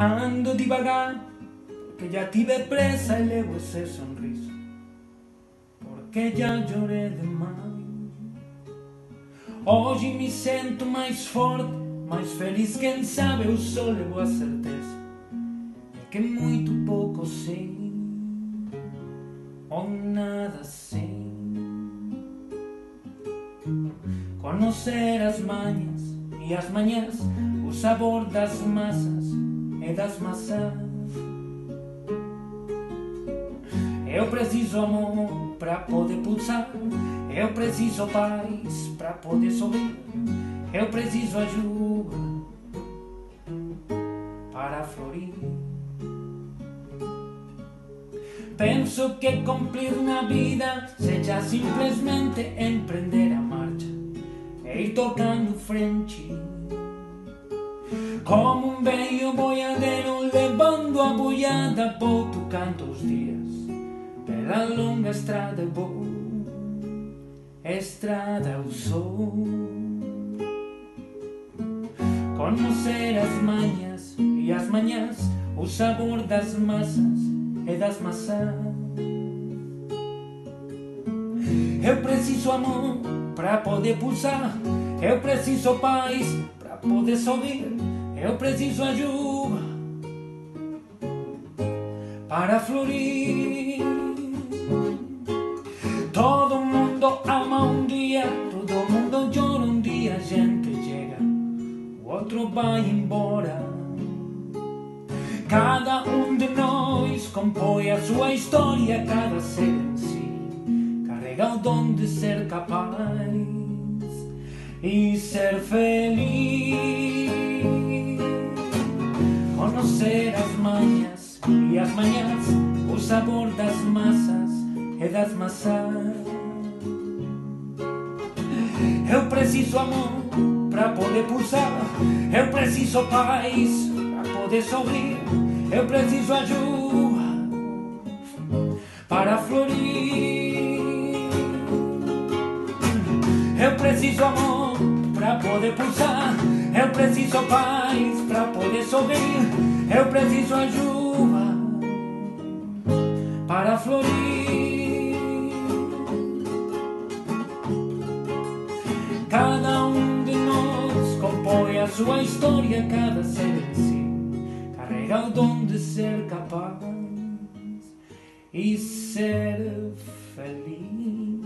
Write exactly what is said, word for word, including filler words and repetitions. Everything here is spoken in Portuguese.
Ando devagar, porque já tive pressa e levo essa sorriso, porque já chorei demais. Hoje me sinto mais forte, mais feliz, quem sabe eu só levo a certeza que muito pouco sei, ou nada sei. Conocer as manhas e as manhãs, o sabor das massas e das maçãs. Eu preciso amor para poder pulsar, eu preciso paz para poder sorrir, eu preciso ajuda para florir. Penso que cumprir na vida seja simplesmente empreender a marcha e ir tocando frente, como um velho boiadeiro levando a boiada, vou tocando os dias pela longa estrada, vou, estrada eu sou. Conhecer as manhas e as manhãs, o sabor das massas e das maçãs. Eu preciso amor para poder pulsar, eu preciso paz para poder sorrir, eu preciso ajuda para florir. Todo mundo ama um dia, todo mundo chora um dia, a gente chega, o outro vai embora. Cada um de nós compõe a sua história, cada ser em si carrega o dom de ser capaz e ser feliz. Conocer as manhas e as manhãs, o sabor das massas e das maçãs. Eu preciso amor para poder pulsar, eu preciso paz para poder sorrir, eu preciso ajuda para florir. Eu preciso amor para poder pulsar, eu preciso paz para poder sorrir, eu preciso ajuda para florir. Cada um de nós compõe a sua história, cada ser em si carrega o dom de ser capaz e ser feliz.